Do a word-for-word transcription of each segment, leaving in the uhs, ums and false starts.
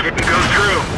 Couldn't go through.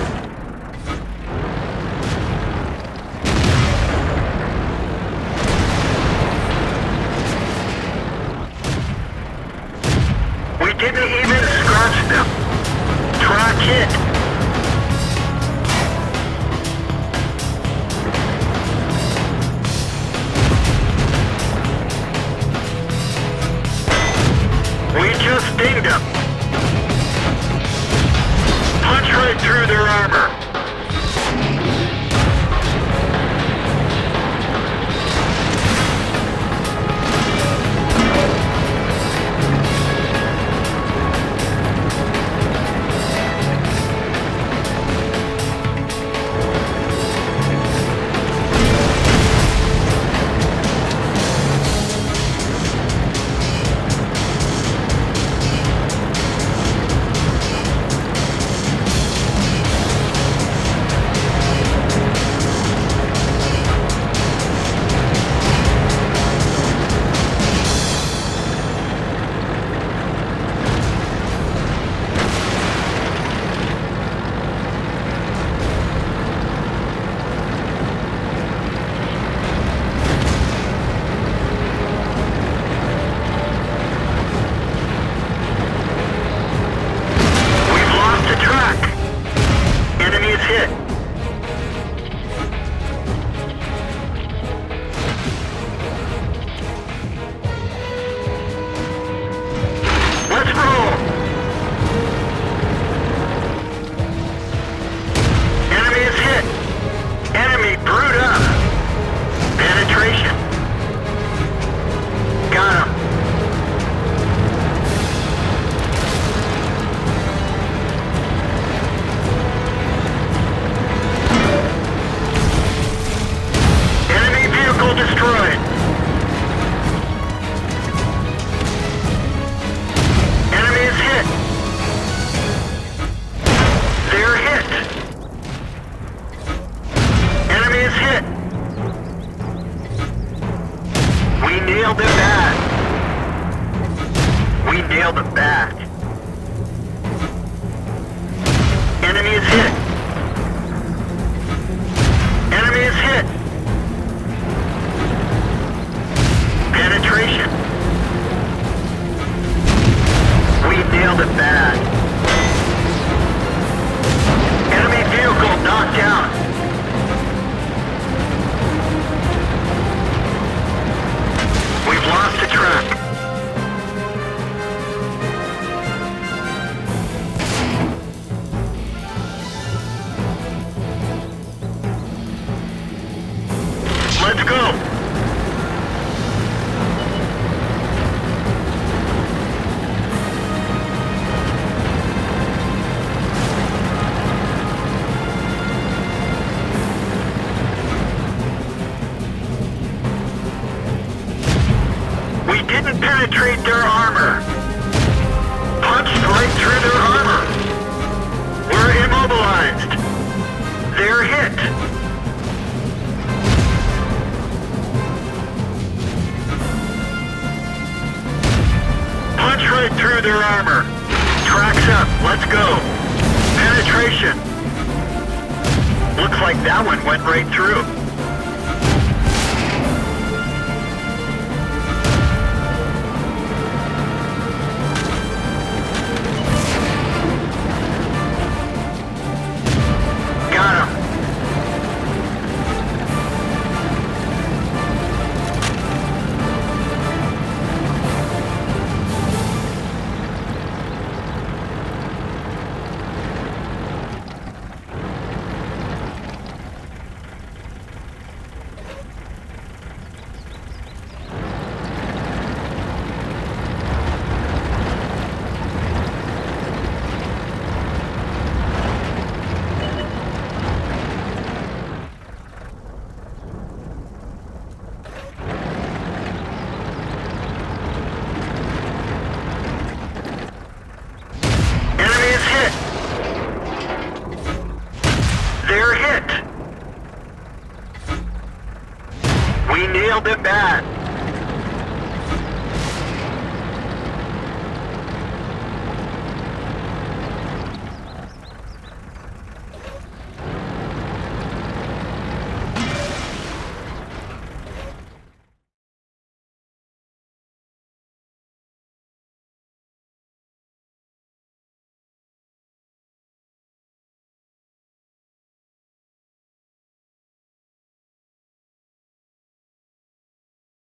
Nailed it bad.